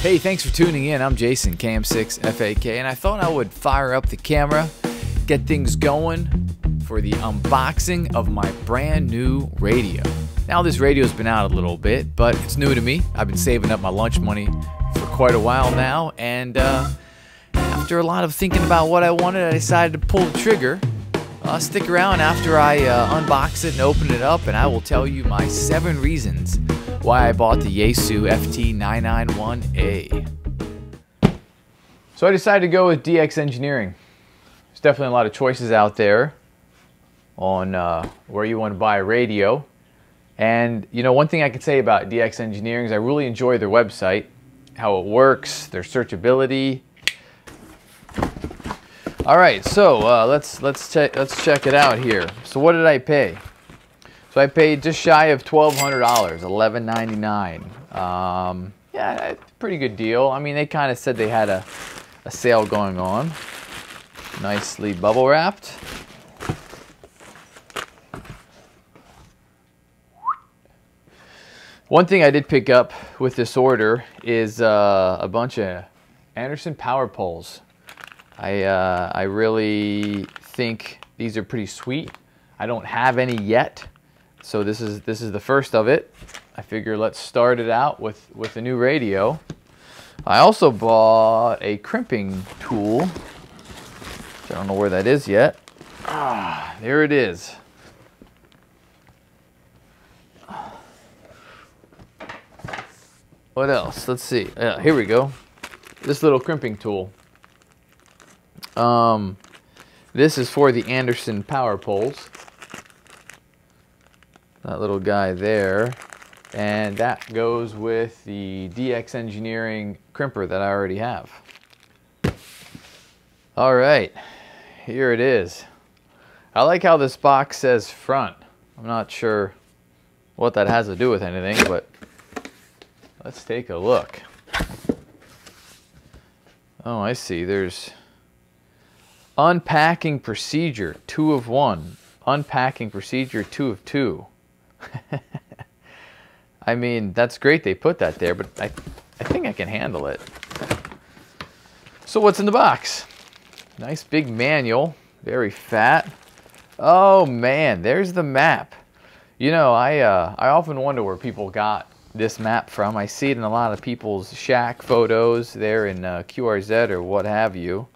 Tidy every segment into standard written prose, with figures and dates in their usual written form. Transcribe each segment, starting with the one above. Hey, thanks for tuning in. I'm Jason, KM6FAK, and I thought I would fire up the camera, get things going for the unboxing of my brand new radio. Now, this radio's been out a little bit, but it's new to me. I've been saving up my lunch money for quite a while now, and after a lot of thinking about what I wanted, I decided to pull the trigger. Stick around after I unbox it and open it up, and I will tell you my 7 reasons why I bought the Yaesu FT-991A. So I decided to go with DX Engineering. There's definitely a lot of choices out there on where you want to buy a radio. And you know, one thing I can say about DX Engineering is I really enjoy their website, how it works, their searchability. All right, so let's check it out here. So what did I pay? So I paid just shy of $1,200, $1,199. Yeah, pretty good deal. I mean, they kind of said they had a sale going on. Nicely bubble wrapped. One thing I did pick up with this order is a bunch of Anderson Power Poles. I really think these are pretty sweet. I don't have any yet, so this is the first of it. I figure let's start it out with a new radio. I also bought a crimping tool. I don't know where that is yet. Ah, there it is. What else? Let's see. Here we go. This little crimping tool. This is for the Anderson Power Poles. That little guy there. And that goes with the DX Engineering crimper that I already have. All right. Here it is. I like how this box says front. I'm not sure what that has to do with anything, but let's take a look. Oh, I see. There's unpacking procedure, 2 of 1. Unpacking procedure, 2 of 2. I mean, that's great they put that there, but I think I can handle it. So what's in the box? Nice big manual, very fat. Oh man, there's the map. You know, I often wonder where people got this map from. I see it in a lot of people's shack photos there in QRZ or what have you.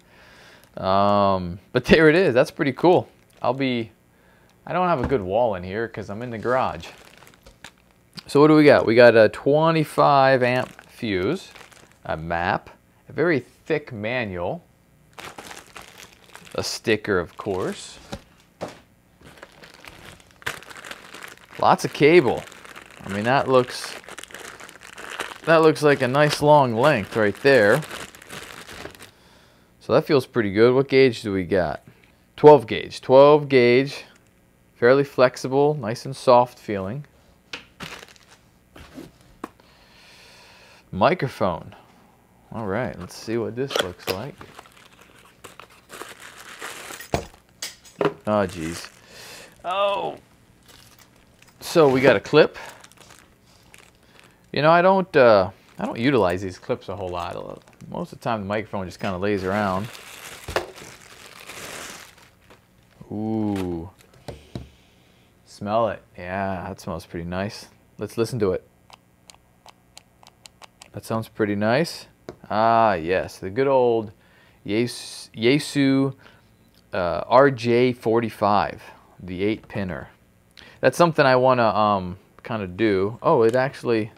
But there it is. That's pretty cool. I don't have a good wall in here because I'm in the garage. So what do we got? We got a 25 amp fuse, a map, a very thick manual, a sticker of course, lots of cable. I mean, that looks like a nice long length right there. So that feels pretty good. What gauge do we got? 12 gauge. 12 gauge. Fairly flexible. Nice and soft feeling. Microphone. All right. Let's see what this looks like. Oh, geez. Oh. So we got a clip. You know, I don't utilize these clips a whole lot. Most of the time the microphone just kind of lays around. Ooh. Smell it. Yeah, that smells pretty nice. Let's listen to it. That sounds pretty nice. Ah, yes. The good old Yaesu RJ45, the 8-pinner. That's something I want to kind of do. Oh, it actually...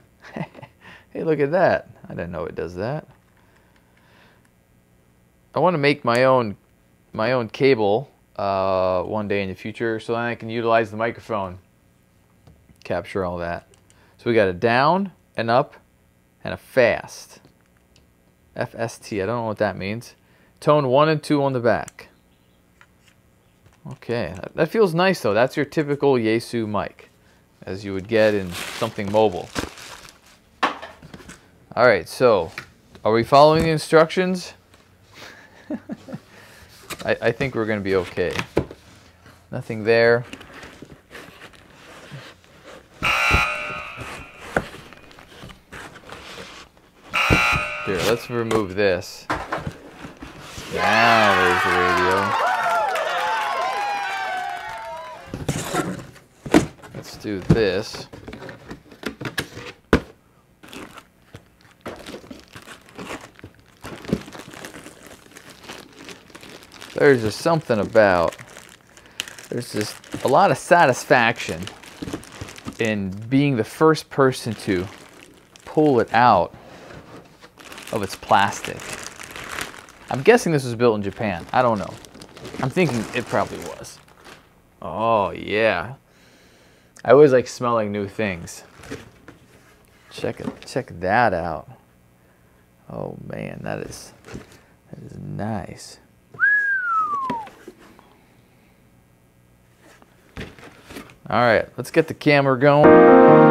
Hey, look at that. I didn't know it does that. I want to make my own cable one day in the future, so then I can utilize the microphone, capture all that. So we got a down, an up, and a fast. FST, I don't know what that means. Tone 1 and 2 on the back. Okay, that feels nice though. That's your typical Yaesu mic, as you would get in something mobile. All right, so are we following the instructions? I think we're going to be okay. Nothing there. Here, let's remove this. Now there's the radio. Let's do this. There's just something about, there's just a lot of satisfaction in being the first person to pull it out of its plastic. I'm guessing this was built in Japan. I don't know. I'm thinking it probably was. Oh, yeah. I always like smelling new things. Check that out. Oh, man, that is nice. All right, let's get the camera going.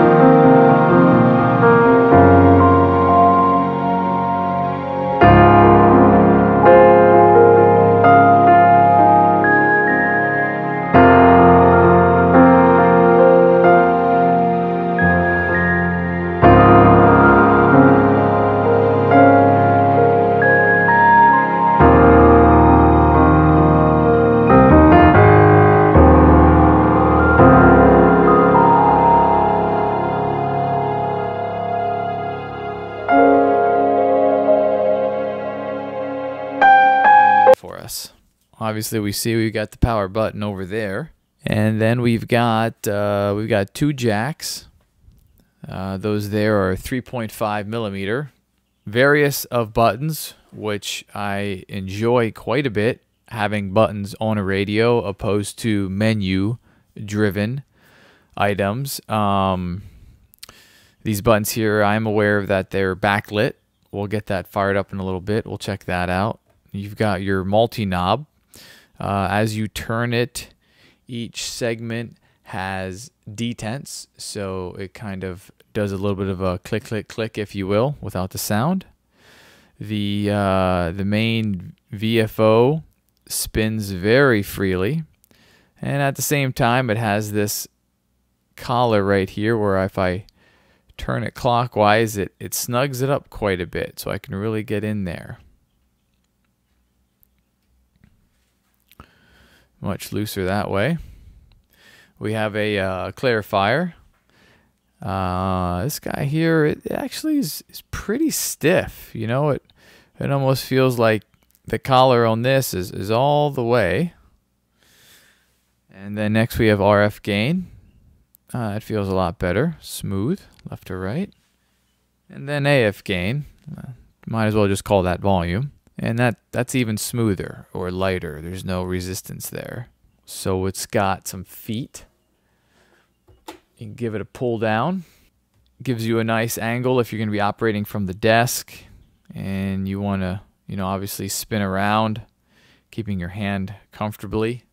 Obviously, we see we've got the power button over there, and then we've got two jacks. Those there are 3.5 millimeter, various of buttons, which I enjoy quite a bit, having buttons on a radio opposed to menu-driven items. These buttons here, I'm aware that they're backlit. We'll get that fired up in a little bit. We'll check that out. You've got your multi-knob. As you turn it, each segment has detents, so it kind of does a little bit of a click, click, click, if you will, without the sound. The main VFO spins very freely, and at the same time, it has this collar right here where if I turn it clockwise, it snugs it up quite a bit, so I can really get in there. Much looser that way. We have a clarifier. This guy here, it actually is pretty stiff. You know, it almost feels like the collar on this is all the way. And then next we have RF gain. It feels a lot better, smooth, left to right. And then AF gain. Might as well just call that volume. And that's even smoother or lighter. There's no resistance there. So it's got some feet. You can give it a pull down. Gives you a nice angle if you're going to be operating from the desk and you want to, you know, obviously spin around, keeping your hand comfortably.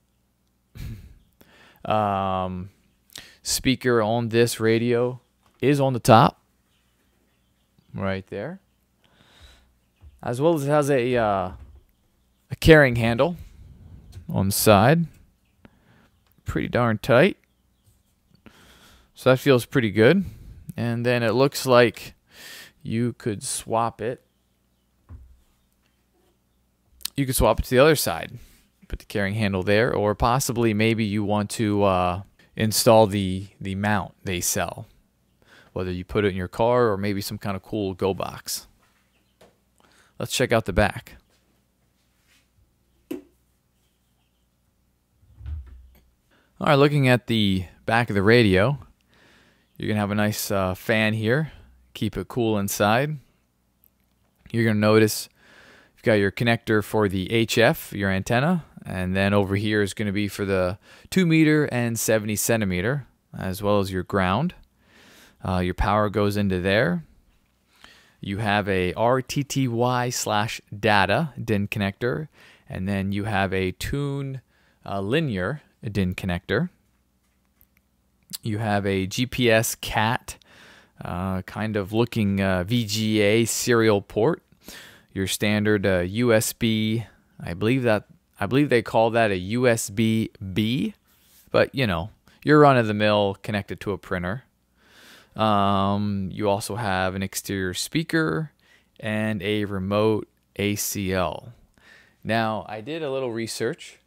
Speaker on this radio is on the top right there. As well as it has a carrying handle on the side. Pretty darn tight. So that feels pretty good. And then it looks like you could swap it. You could swap it to the other side. Put the carrying handle there. Or possibly maybe you want to install the mount they sell. Whether you put it in your car or maybe some kind of cool go box. Let's check out the back. All right, looking at the back of the radio, you're going to have a nice fan here. Keep it cool inside. You're going to notice you've got your connector for the HF, your antenna, and then over here is going to be for the 2 meter and 70 centimeter, as well as your ground. Your power goes into there. You have a RTTY/data DIN connector, and then you have a tune linear DIN connector. You have a GPS CAT kind of looking VGA serial port. Your standard USB, I believe they call that a USB B, but you know, you're run of the mill connected to a printer. You also have an exterior speaker and a remote ACL. Now, I did a little research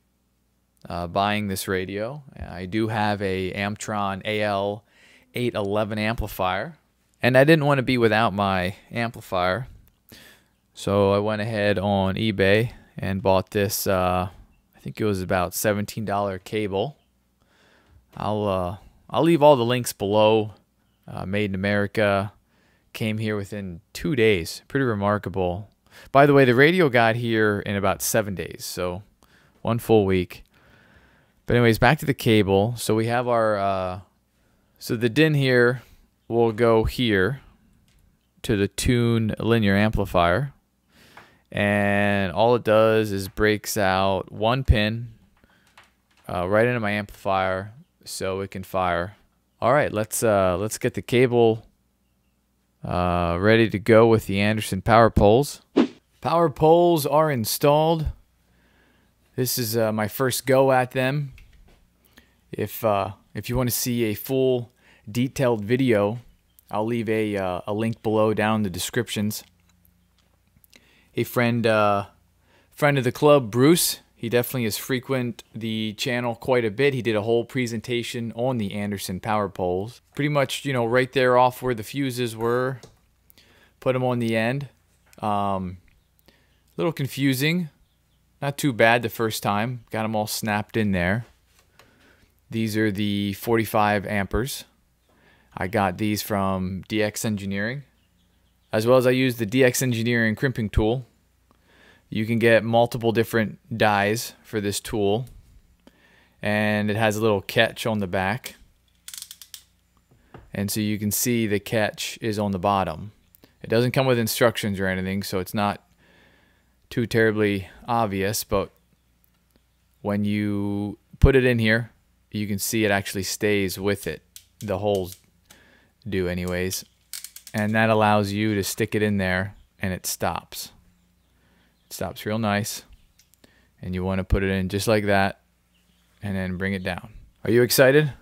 buying this radio. I do have a Amtron AL 811 amplifier, and I didn't want to be without my amplifier, so I went ahead on eBay and bought this, I think it was about $17 cable. I'll leave all the links below. Made in America, came here within 2 days. Pretty remarkable. By the way, the radio got here in about 7 days, so one full week. But anyways, back to the cable. So we have our, so the DIN here will go here to the tune linear amplifier. And all it does is breaks out one pin right into my amplifier so it can fire. All right, let's get the cable ready to go with the Anderson Power Poles. Power poles are installed. This is my first go at them. If you want to see a full detailed video, I'll leave a link below down in the descriptions. A friend of the club, Bruce, he definitely has frequented the channel quite a bit. He did a whole presentation on the Anderson Power Poles. Pretty much, you know, right there off where the fuses were. Put them on the end. Little confusing. Not too bad the first time. Got them all snapped in there. These are the 45 ampers. I got these from DX Engineering. As well as I use the DX Engineering crimping tool. You can get multiple different dies for this tool, and it has a little catch on the back, and so you can see the catch is on the bottom. It doesn't come with instructions or anything, so it's not too terribly obvious, but when you put it in here, you can see it actually stays with it. The holes do anyways, and that allows you to stick it in there and it stops. It stops real nice, and you want to put it in just like that and then bring it down. Are you excited?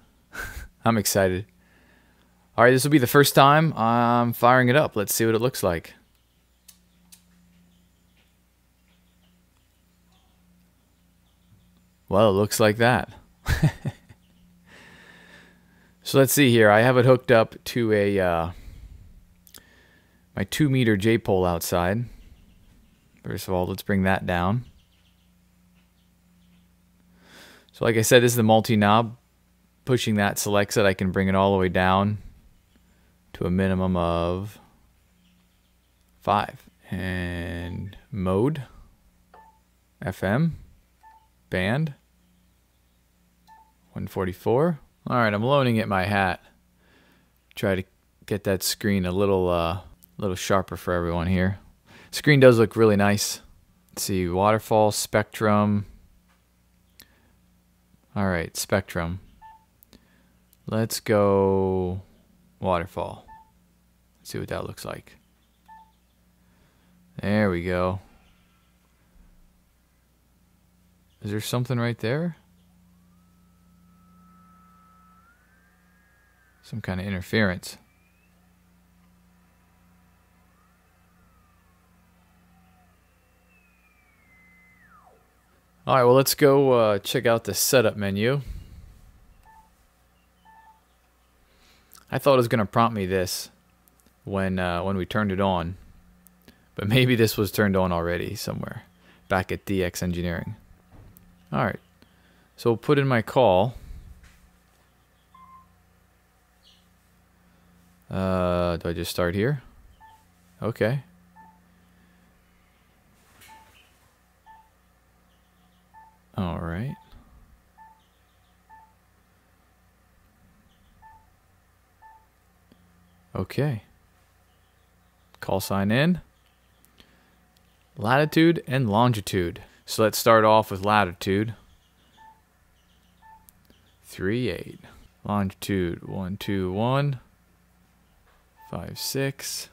I'm excited. All right, this will be the first time I'm firing it up. Let's see what it looks like. Well, it looks like that. So let's see here. I have it hooked up to a my 2-meter J-pole outside. First of all, let's bring that down. So like I said, this is the multi-knob. Pushing that selects it. I can bring it all the way down to a minimum of 5. And mode, FM, band, 144. All right, I'm loaning it my hat. Try to get that screen a little sharper for everyone here. Screen does look really nice. Let's see, waterfall, spectrum. All right, spectrum. Let's go waterfall. Let's see what that looks like. There we go. Is there something right there? Some kind of interference. All right, well, let's go check out the setup menu. I thought it was going to prompt me this when we turned it on, but maybe this was turned on already somewhere back at DX Engineering. All right, so we'll put in my call. Do I just start here? Okay. All right. Okay. Call sign in. Latitude and longitude. So let's start off with latitude. 38. Longitude 121, 56,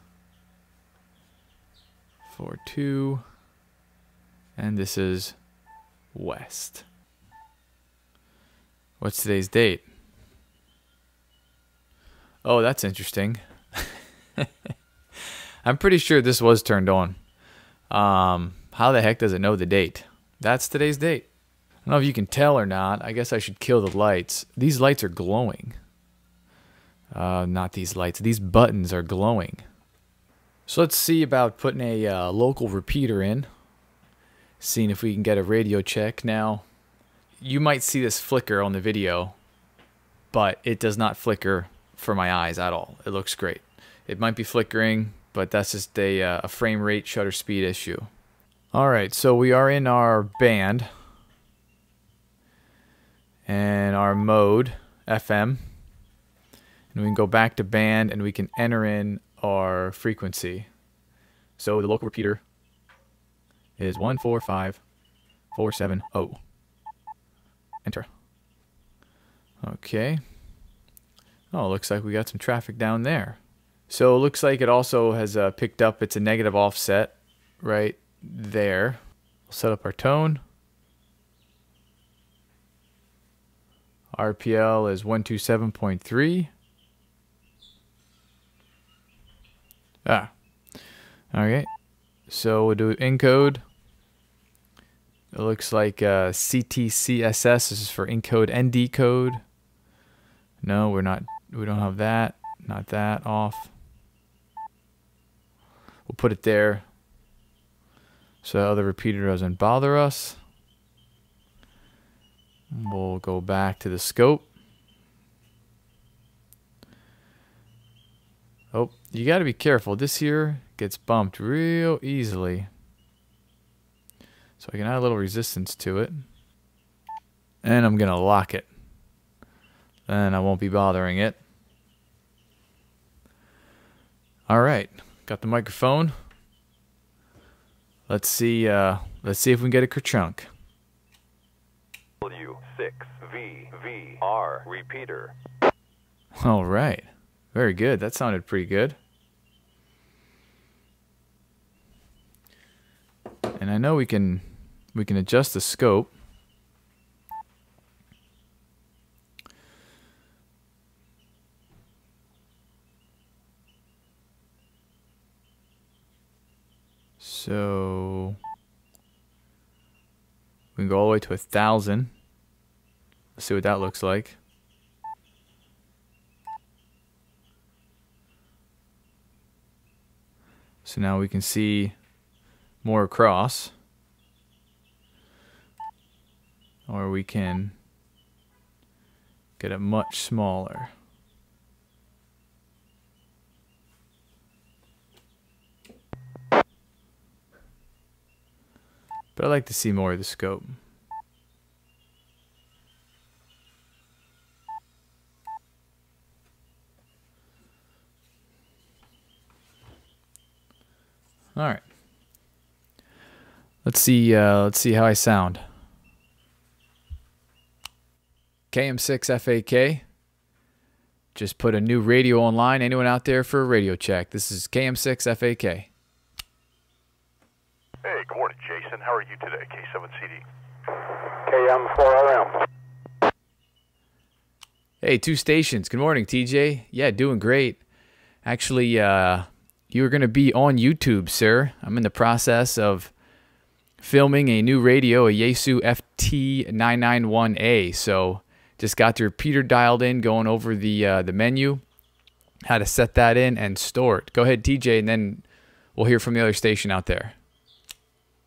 42, and this is west. What's today's date? Oh, that's interesting. I'm pretty sure this was turned on. How the heck does it know the date? That's today's date. I don't know if you can tell or not. I guess I should kill the lights. These lights are glowing. Not these lights. These buttons are glowing. So let's see about putting a local repeater in. Seeing if we can get a radio check. Now, you might see this flicker on the video, but it does not flicker for my eyes at all. It looks great. It might be flickering, but that's just a frame rate shutter speed issue. Alright, so we are in our band and our mode, FM, and we can go back to band and we can enter in our frequency. So the local repeater is 145470. Enter. Okay. Oh, looks like we got some traffic down there. So it looks like it also has picked up, it's a negative offset right there. We'll set up our tone. RPL is 127.3. Ah. Okay. So we'll do encode. It looks like CTCSS. This is for encode and decode. No, we're not. We don't have that. Not that. Off. We'll put it there, so the repeater doesn't bother us. We'll go back to the scope. Oh, you got to be careful. This here gets bumped real easily. So I can add a little resistance to it. And I'm going to lock it. Then I won't be bothering it. Alright. Got the microphone. Let's see if we can get a kerchunk. W6VVR repeater. Alright. Very good. That sounded pretty good. And I know we can adjust the scope. So we can go all the way to 1000. Let's see what that looks like. So now we can see more across. Or we can get it much smaller. But I like to see more of the scope. All right. Let's see how I sound. KM6FAK just put a new radio online. Anyone out there for a radio check? This is KM6FAK. Hey, good morning, Jason. How are you today? K7CD. KM4RM. Hey, two stations. Good morning, TJ. Yeah, doing great. Actually, you are going to be on YouTube, sir. I'm in the process of filming a new radio, a Yaesu FT-991A. So just got the repeater dialed in, going over the menu, how to set that in and store it. Go ahead, TJ, and then we'll hear from the other station out there.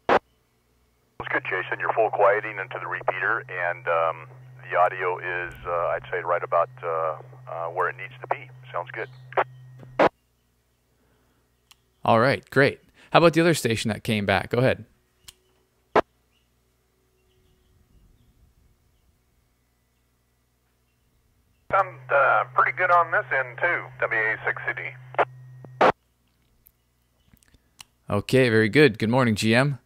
That's good, Jason. You're full quieting into the repeater, and the audio is, I'd say, right about where it needs to be. Sounds good. All right, great. How about the other station that came back? Go ahead. I'm pretty good on this end, too, WA6CD. Okay, very good. Good morning, GM.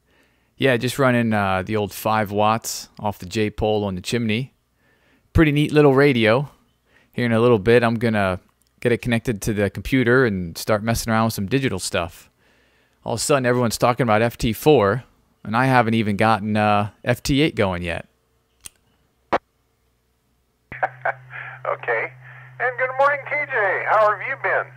Yeah, just running the old 5 watts off the J-pole on the chimney. Pretty neat little radio. Here in a little bit, I'm going to get it connected to the computer and start messing around with some digital stuff. All of a sudden, everyone's talking about FT4, and I haven't even gotten FT8 going yet. Okay. And good morning, TJ. How have you been?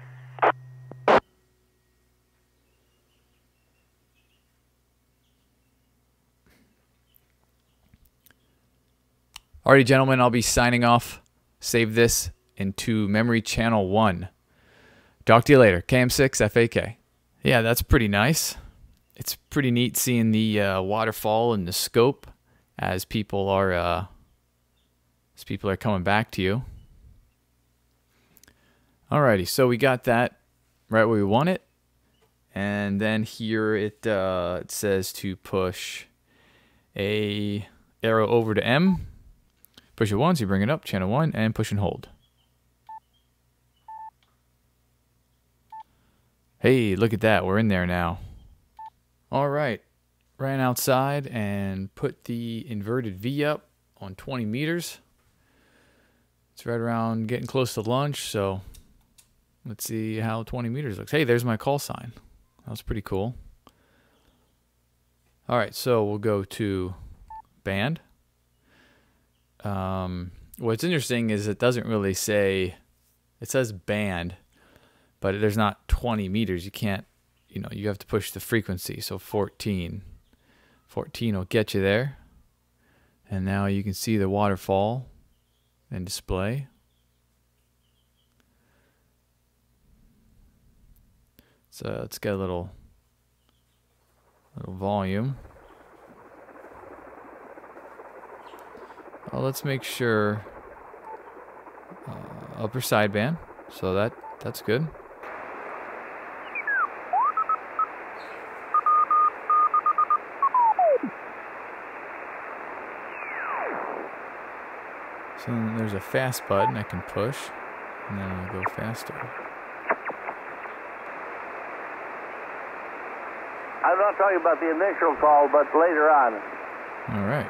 Alrighty, gentlemen, I'll be signing off. Save this into memory channel 1. Talk to you later. KM6FAK. Yeah, that's pretty nice. It's pretty neat seeing the waterfall and the scope as people are coming back to you. Alrighty, so we got that right where we want it. And then here it says to push a arrow over to M. Push it once, you bring it up, channel 1, and push and hold. Hey, look at that, we're in there now. All right, ran outside and put the inverted V up on 20 meters. It's right around getting close to lunch, so let's see how 20 meters looks. Hey, there's my call sign. That was pretty cool. All right, so we'll go to band. What's interesting is it doesn't really say, it says band, but there's not 20 meters. You can't, you know, you have to push the frequency. So 14. 14 will get you there. And now you can see the waterfall and display. So let's get a little volume. Well, let's make sure upper sideband. So that's good. So then there's a fast button I can push, and then I'll go faster. I'm not talking about the initial call, but later on. All right.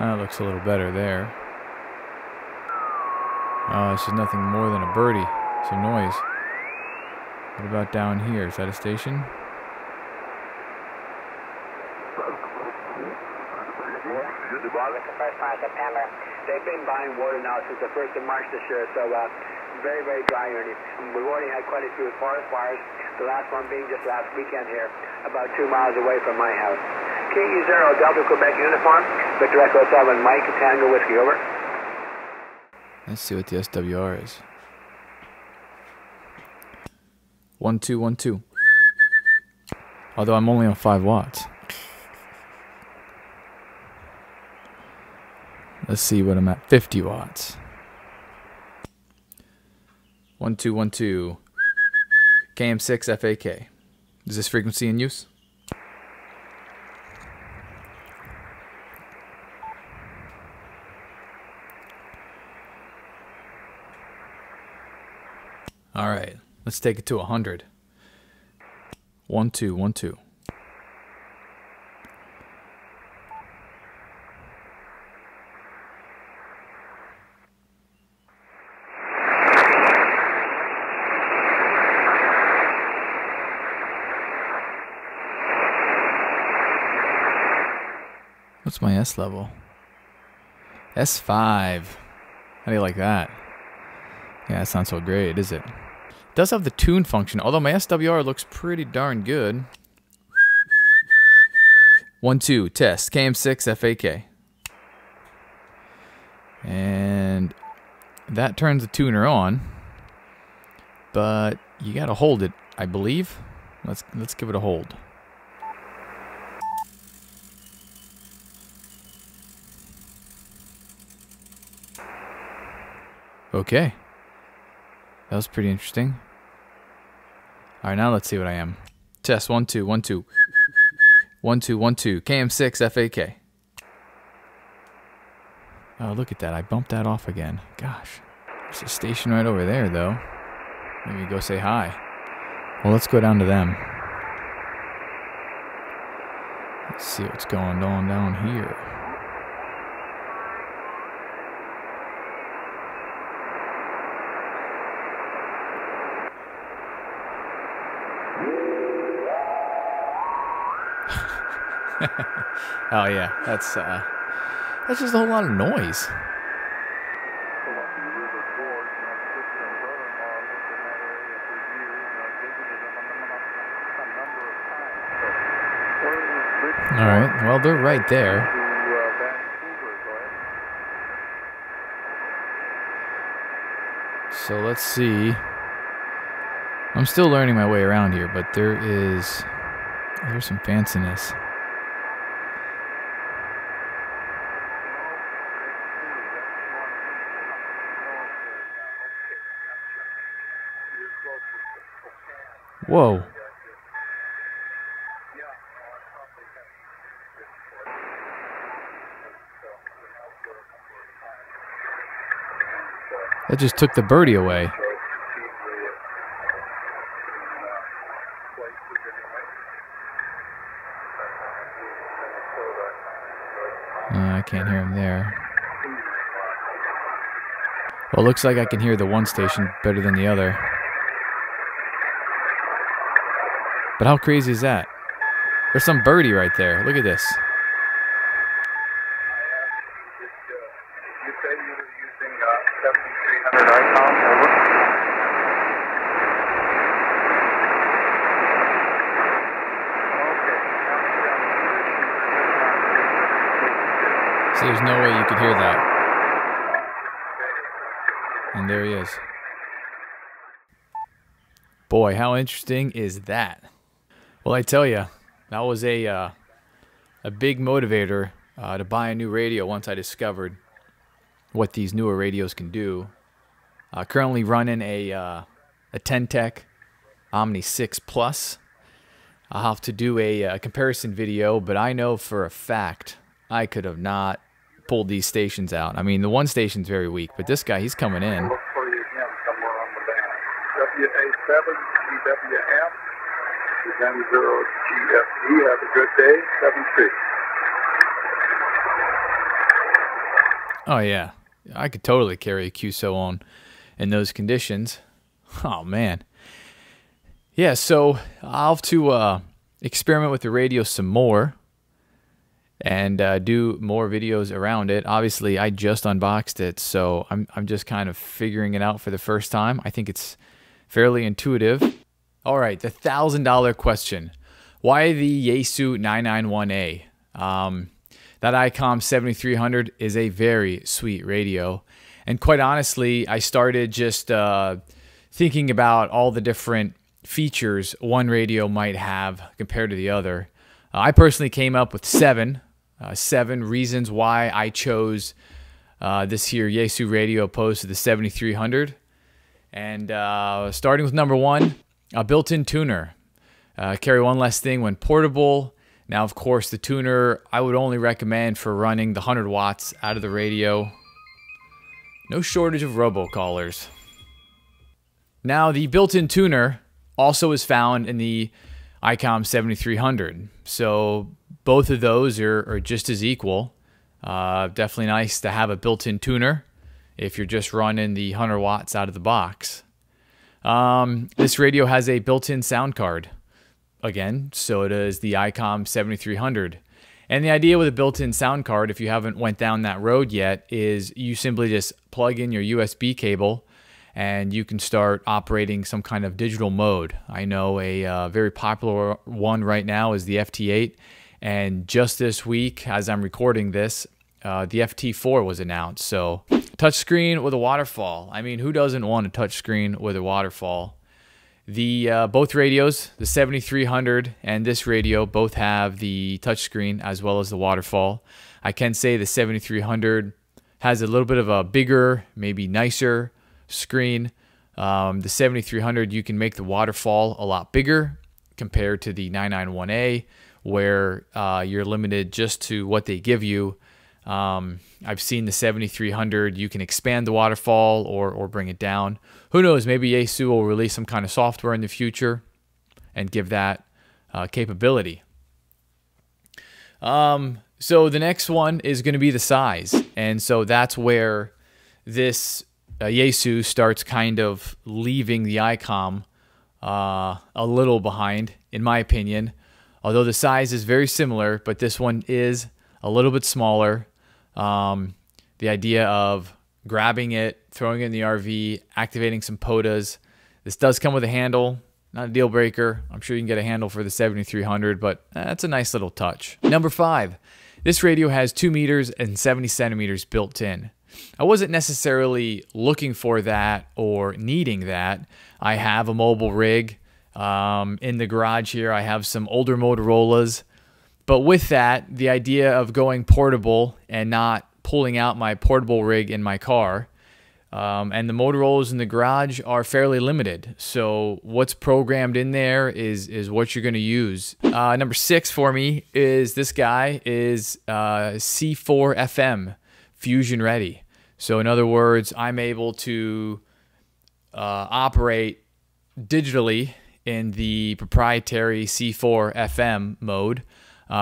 That looks a little better there. Oh, this is nothing more than a birdie. It's a noise. What about down here? Is that a station? September. They've been buying water now since the 1st of March this year, so very, very dry early. We've already had quite a few forest fires, the last one being just last weekend here, about 2 miles away from my house. KE0 Delta Quebec Uniform, Victor Echo 7, Mike Tango Whiskey, over. Let's see what the SWR is. 1212. Although I'm only on 5 watts. Let's see what I'm at. 50 watts. 1212. KM6FAK. Is this frequency in use? All right. Let's take it to 100. 1212. What's my S level? S5. How do you like that? Yeah, that's not so great, is it? It does have the tune function, although my SWR looks pretty darn good. 1, 2, test, KM6FAK. And that turns the tuner on, but you gotta hold it, I believe. Let's give it a hold. Okay. That was pretty interesting. All right, now let's see what I am. Test 1212. 1212. KM6FAK. Oh, look at that. I bumped that off again. Gosh. There's a station right over there, though. Maybe go say hi. Well, let's go down to them. Let's see what's going on down here. Oh yeah, that's just a whole lot of noise. Alright, well, they're right there. So let's see. I'm still learning my way around here, but there's some fanciness. Whoa. That just took the birdie away. I can't hear him there. Well, it looks like I can hear the one station better than the other. But how crazy is that? There's some birdie right there. Look at this. There's no way you could hear that. And there he is. Boy, how interesting is that? Well, I tell you, that was a big motivator to buy a new radio once I discovered what these newer radios can do. Currently running a 10-tech Omni 6 Plus. I'll have to do a comparison video, but I know for a fact I could have not pulled these stations out. I mean, the one station's very weak, but this guy, he's coming in. Look for you again somewhere on the band. WA7CWF, M0GFD, have a good day, 7-3. Oh, yeah. I could totally carry a QSO on in those conditions. Oh, man. Yeah, so I'll have to experiment with the radio some more and do more videos around it. Obviously, I just unboxed it, so I'm just kind of figuring it out for the first time. I think it's fairly intuitive. All right, the $1,000 question. Why the Yaesu 991A? That ICOM 7300 is a very sweet radio. And quite honestly, I started just thinking about all the different features one radio might have compared to the other. I personally came up with seven reasons why I chose this here Yaesu radio opposed to the 7300. And starting with number one, a built-in tuner. Carry one less thing when portable. Now, of course, the tuner I would only recommend for running the 100 watts out of the radio. No shortage of robocallers. Now, the built-in tuner also is found in the ICOM 7300. So both of those are just as equal. Definitely nice to have a built-in tuner if you're just running the 100 watts out of the box. This radio has a built-in sound card. Again, so does the ICOM 7300. And the idea with a built-in sound card, if you haven't went down that road yet, is you simply just plug in your USB cable and you can start operating some kind of digital mode. I know a very popular one right now is the FT8, and just this week, as I'm recording this, the FT4 was announced. So, touchscreen with a waterfall. I mean, who doesn't want a touchscreen with a waterfall? The both radios, the 7300 and this radio, both have the touchscreen as well as the waterfall. I can say the 7300 has a little bit of a bigger, maybe nicer screen. The 7300, you can make the waterfall a lot bigger compared to the 991A, where you're limited just to what they give you. I've seen the 7300, you can expand the waterfall or bring it down. Who knows, maybe Yaesu will release some kind of software in the future and give that capability. So the next one is going to be the size. And so that's where this Yaesu starts kind of leaving the ICOM a little behind, in my opinion. Although the size is very similar, but this one is a little bit smaller. The idea of grabbing it, throwing it in the RV, activating some POTAs. This does come with a handle. Not a deal breaker. I'm sure you can get a handle for the 7300, but that's a nice little touch. Number 5. This radio has 2 meters and 70 centimeters built in. I wasn't necessarily looking for that or needing that. I have a mobile rig in the garage here. I have some older Motorola's. But with that, the idea of going portable and not pulling out my portable rig in my car, and the Motorola's in the garage are fairly limited. So what's programmed in there is what you're going to use. Number 6 for me is this guy is C4FM Fusion ready. So in other words, I'm able to operate digitally in the proprietary C4FM mode.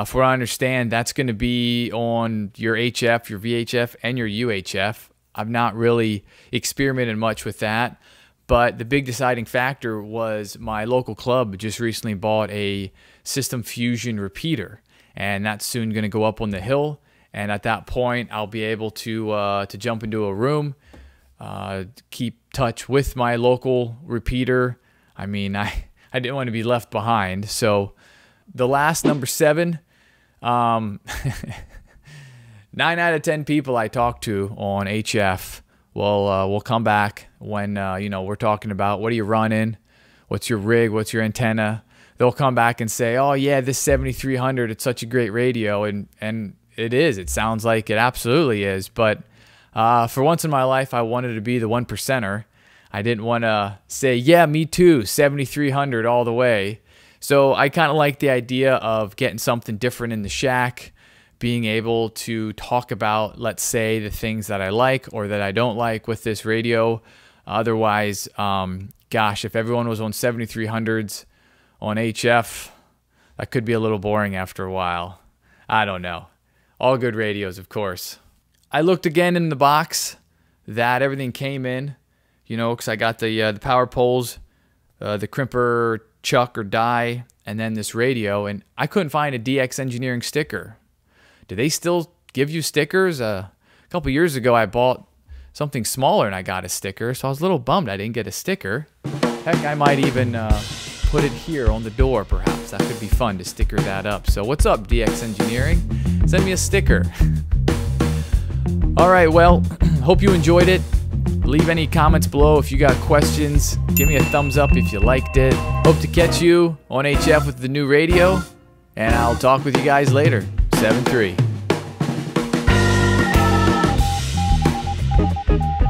For I understand, that's going to be on your HF, your VHF, and your UHF. I've not really experimented much with that, but the big deciding factor was my local club just recently bought a System Fusion repeater, and that's soon going to go up on the hill. And at that point, I'll be able to jump into a room, keep touch with my local repeater. I mean, I didn't want to be left behind, so. The last, number 7, 9 out of 10 people I talk to on HF will come back when you know, we're talking about what are you running, what's your rig, what's your antenna. They'll come back and say, oh yeah, this 7300, it's such a great radio, and it is. It sounds like it absolutely is. But for once in my life, I wanted to be the 1%er. I didn't want to say, yeah, me too, 7300 all the way. So I kind of like the idea of getting something different in the shack, being able to talk about, let's say, the things that I like or that I don't like with this radio. Otherwise, gosh, if everyone was on 7300s on HF, that could be a little boring after a while. I don't know. All good radios, of course. I looked again in the box that everything came in, you know, because I got the power poles, the crimper chuck or die, and then this radio, and I couldn't find a DX Engineering sticker. Do they still give you stickers? A couple years ago I bought something smaller and I got a sticker, so I was a little bummed I didn't get a sticker. Heck, I might even put it here on the door perhaps. That could be fun to sticker that up. So what's up, DX Engineering? Send me a sticker. All right, well, hope you enjoyed it. Leave any comments below if you got questions. Give me a thumbs up if you liked it. Hope to catch you on HF with the new radio, and I'll talk with you guys later. 7-3.